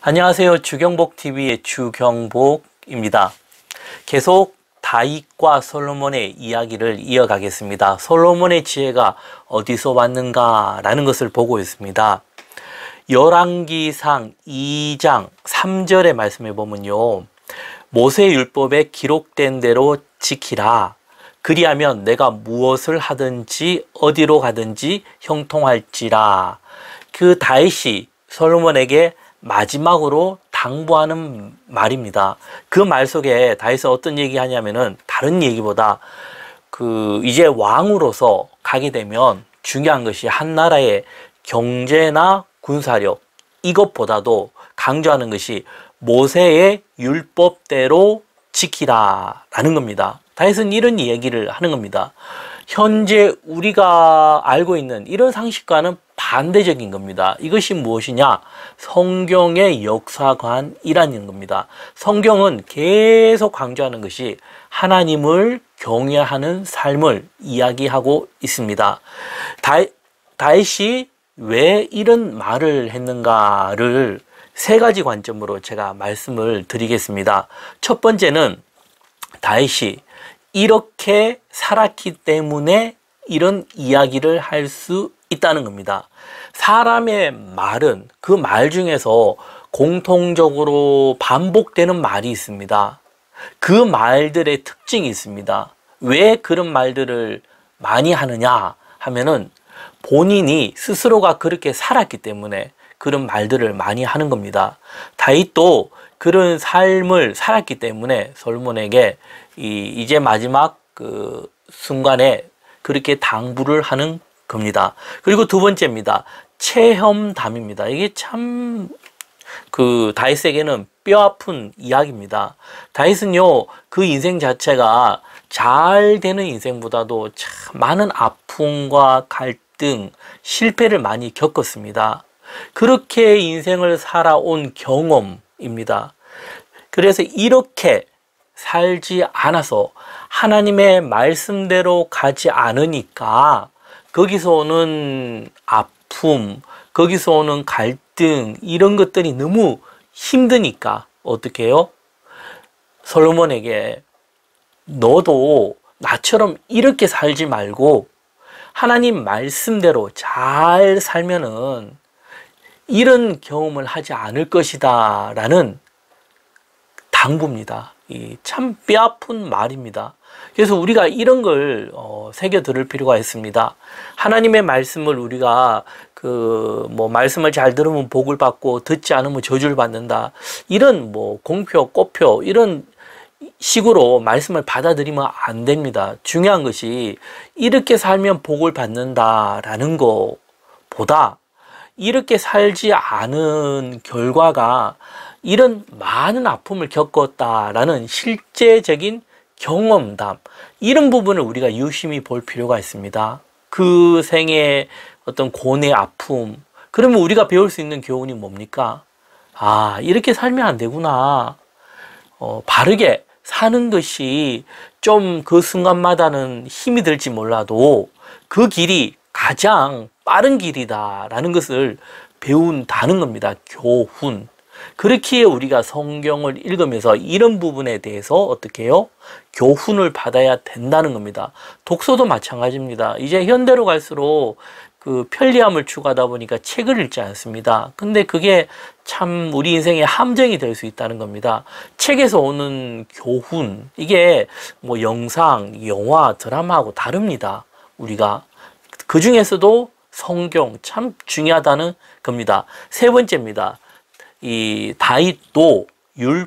안녕하세요. 주경복TV의 주경복입니다. 계속 다윗과 솔로몬의 이야기를 이어가겠습니다. 솔로몬의 지혜가 어디서 왔는가 라는 것을 보고 있습니다. 열왕기상 2장 3절의 말씀에 보면요, 모세율법에 기록된 대로 지키라. 그리하면 내가 무엇을 하든지 어디로 가든지 형통할지라. 그 다윗이 솔로몬에게 마지막으로 당부하는 말입니다. 그 말 속에 다윗은 어떤 얘기하냐면은 다른 얘기보다 이제 왕으로서 가게 되면 중요한 것이 한 나라의 경제나 군사력, 이것보다도 강조하는 것이 모세의 율법대로 지키라라는 겁니다. 다윗은 이런 얘기를 하는 겁니다. 현재 우리가 알고 있는 이런 상식과는 반대적인 겁니다. 이것이 무엇이냐? 성경의 역사관이라는 겁니다. 성경은 계속 강조하는 것이 하나님을 경외하는 삶을 이야기하고 있습니다. 다윗이 왜 이런 말을 했는가를 세 가지 관점으로 제가 말씀을 드리겠습니다. 첫 번째는 다윗이 이렇게 살았기 때문에 이런 이야기를 할 수 있다는 겁니다. 사람의 말은 그 말 중에서 공통적으로 반복되는 말이 있습니다. 그 말들의 특징이 있습니다. 왜 그런 말들을 많이 하느냐 하면은 본인이 스스로가 그렇게 살았기 때문에 그런 말들을 많이 하는 겁니다. 다윗도 그런 삶을 살았기 때문에 솔로몬에게 이제 마지막 그 순간에 그렇게 당부를 하는 겁니다. 그리고 두 번째입니다. 체험담입니다. 이게 참 다윗에게는 뼈아픈 이야기입니다. 다윗은요, 그 인생 자체가 잘 되는 인생보다도 참 많은 아픔과 갈등, 실패를 많이 겪었습니다. 그렇게 인생을 살아온 경험입니다. 그래서 이렇게 살지 않아서 하나님의 말씀대로 가지 않으니까 거기서 오는 아픔, 거기서 오는 갈등, 이런 것들이 너무 힘드니까 어떻게 해요? 솔로몬에게 너도 나처럼 이렇게 살지 말고 하나님 말씀대로 잘 살면은 이런 경험을 하지 않을 것이다 라는 당부입니다. 참 뼈아픈 말입니다. 그래서 우리가 이런 걸 새겨 들을 필요가 있습니다. 하나님의 말씀을 우리가 말씀을 잘 들으면 복을 받고 듣지 않으면 저주를 받는다, 이런 공표, 꼬표 이런 식으로 말씀을 받아들이면 안 됩니다. 중요한 것이 이렇게 살면 복을 받는다라는 것보다 이렇게 살지 않은 결과가 이런 많은 아픔을 겪었다라는 실제적인 경험담, 이런 부분을 우리가 유심히 볼 필요가 있습니다. 그 생의 어떤 고뇌, 아픔, 그러면 우리가 배울 수 있는 교훈이 뭡니까? 아, 이렇게 살면 안 되구나. 바르게 사는 것이 좀 그 순간마다는 힘이 들지 몰라도 그 길이 가장 빠른 길이다라는 것을 배운다는 겁니다. 교훈. 그렇기에 우리가 성경을 읽으면서 이런 부분에 대해서 어떻게 해요? 교훈을 받아야 된다는 겁니다. 독서도 마찬가지입니다. 이제 현대로 갈수록 편리함을 추구하다 보니까 책을 읽지 않습니다. 근데 그게 참 우리 인생의 함정이 될 수 있다는 겁니다. 책에서 오는 교훈, 이게 영상, 영화, 드라마하고 다릅니다. 우리가 그 중에서도 성경 참 중요하다는 겁니다. 세 번째입니다. 이 다윗도 율법에,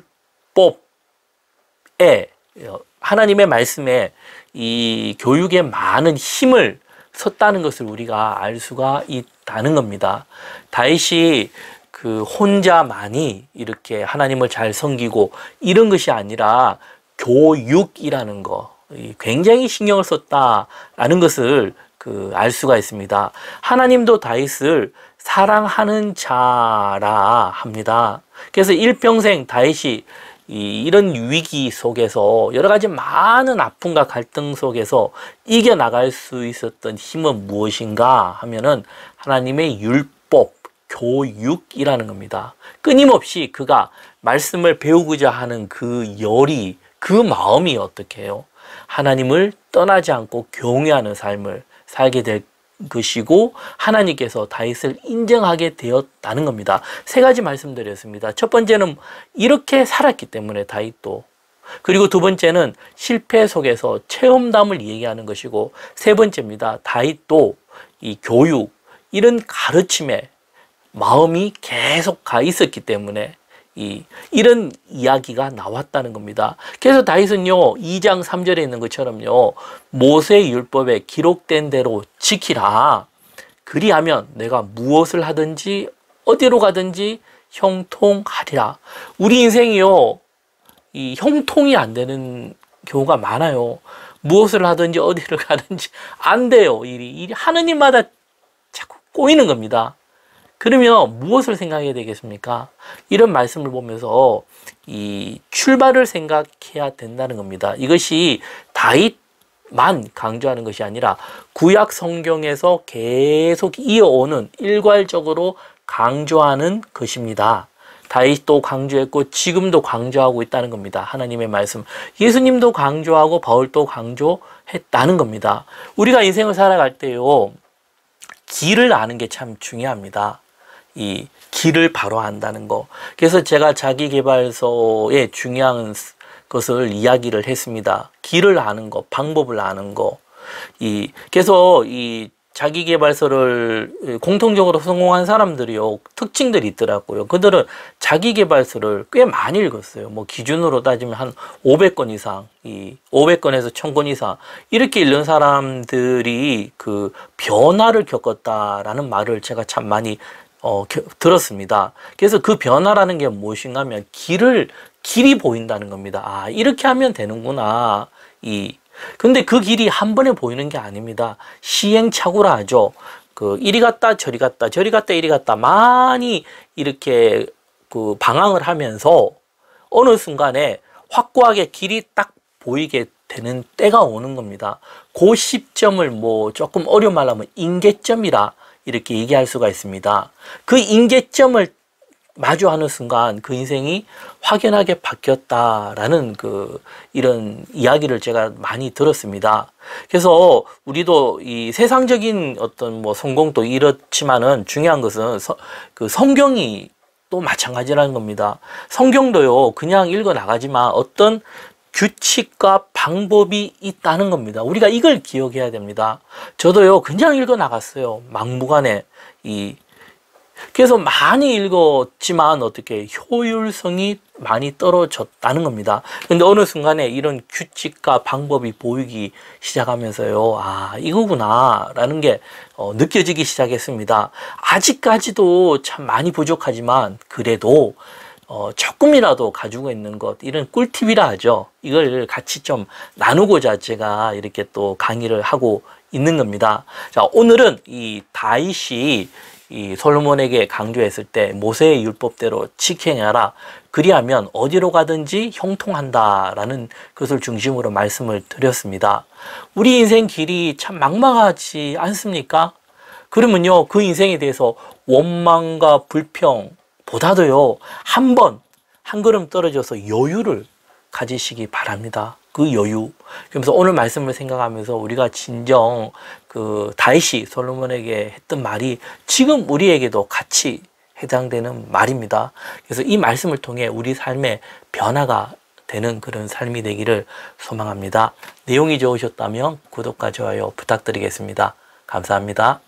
하나님의 말씀에 이 교육에 많은 힘을 썼다는 것을 우리가 알 수가 있다는 겁니다. 다윗이 혼자만이 이렇게 하나님을 잘 섬기고 이런 것이 아니라 교육이라는 거, 굉장히 신경을 썼다라는 것을 알 수가 있습니다. 하나님도 다윗을 사랑하는 자라 합니다. 그래서 일평생 다윗이 이런 위기 속에서 여러 가지 많은 아픔과 갈등 속에서 이겨나갈 수 있었던 힘은 무엇인가 하면은 하나님의 율법, 교육이라는 겁니다. 끊임없이 그가 말씀을 배우고자 하는 그 열이, 그 마음이 어떻게 해요? 하나님을 떠나지 않고 경외하는 삶을 살게 될 것이고 하나님께서 다윗을 인정하게 되었다는 겁니다. 세 가지 말씀드렸습니다. 첫 번째는 이렇게 살았기 때문에 다윗도, 그리고 두 번째는 실패 속에서 체험담을 얘기하는 것이고, 세 번째입니다. 다윗도 이 교육, 이런 가르침에 마음이 계속 가 있었기 때문에 이런 이야기가 나왔다는 겁니다. 그래서 다윗은요, 2장 3절에 있는 것처럼요, 모세 율법에 기록된 대로 지키라. 그리하면 내가 무엇을 하든지 어디로 가든지 형통하리라. 우리 인생이요, 이 형통이 안 되는 경우가 많아요. 무엇을 하든지 어디를 가든지 안 돼요. 일이 하는 일마다 자꾸 꼬이는 겁니다. 그러면 무엇을 생각해야 되겠습니까? 이런 말씀을 보면서 이 출발을 생각해야 된다는 겁니다. 이것이 다윗만 강조하는 것이 아니라 구약 성경에서 계속 이어오는, 일괄적으로 강조하는 것입니다. 다윗도 강조했고 지금도 강조하고 있다는 겁니다. 하나님의 말씀. 예수님도 강조하고 바울도 강조했다는 겁니다. 우리가 인생을 살아갈 때요, 길을 아는 게 참 중요합니다. 이 길을 바로 안다는 거. 그래서 제가 자기계발서의 중요한 것을 이야기를 했습니다. 길을 아는 거, 방법을 아는 거. 그래서 이 자기계발서를 공통적으로 성공한 사람들이요, 특징들이 있더라고요. 그들은 자기계발서를 꽤 많이 읽었어요. 뭐 기준으로 따지면 한 500권 이상, 500권에서 1000권 이상 이렇게 읽는 사람들이 그 변화를 겪었다라는 말을 제가 참 많이 들었습니다. 그래서 그 변화라는 게 무엇인가 하면 길이 보인다는 겁니다. 아, 이렇게 하면 되는구나. 근데 그 길이 한 번에 보이는 게 아닙니다. 시행착오라 하죠. 그 이리 갔다 저리 갔다 저리 갔다 이리 갔다 많이 이렇게 그 방황을 하면서 어느 순간에 확고하게 길이 딱 보이게 되는 때가 오는 겁니다. 그 시점을 뭐 조금 어려운 말로 하면 인계점이라 이렇게 얘기할 수가 있습니다. 그 인계점을 마주하는 순간 그 인생이 확연하게 바뀌었다라는 이런 이야기를 제가 많이 들었습니다. 그래서 우리도 이 세상적인 어떤 뭐 성공도 이렇지만은 중요한 것은 성경이 또 마찬가지라는 겁니다. 성경도요, 그냥 읽어 나가지만 어떤 규칙과 방법이 있다는 겁니다. 우리가 이걸 기억해야 됩니다. 저도요, 그냥 읽어 나갔어요. 막무가내. 그래서 많이 읽었지만 어떻게 효율성이 많이 떨어졌다는 겁니다. 근데 어느 순간에 이런 규칙과 방법이 보이기 시작하면서요, 아, 이거구나 라는 게 느껴지기 시작했습니다. 아직까지도 참 많이 부족하지만 그래도 조금이라도 가지고 있는 것, 이런 꿀팁이라 하죠. 이걸 같이 좀 나누고자 제가 이렇게 또 강의를 하고 있는 겁니다. 자, 오늘은 이 다윗이 이 솔로몬에게 강조했을 때 모세의 율법대로 지켜내라. 그리하면 어디로 가든지 형통한다라는 것을 중심으로 말씀을 드렸습니다. 우리 인생 길이 참 막막하지 않습니까? 그러면요, 그 인생에 대해서 원망과 불평보다도요, 한 걸음 떨어져서 여유를 가지시기 바랍니다. 그 여유. 그러면서 오늘 말씀을 생각하면서 우리가 진정 다윗이 솔로몬에게 했던 말이 지금 우리에게도 같이 해당되는 말입니다. 그래서 이 말씀을 통해 우리 삶의 변화가 되는 그런 삶이 되기를 소망합니다. 내용이 좋으셨다면 구독과 좋아요 부탁드리겠습니다. 감사합니다.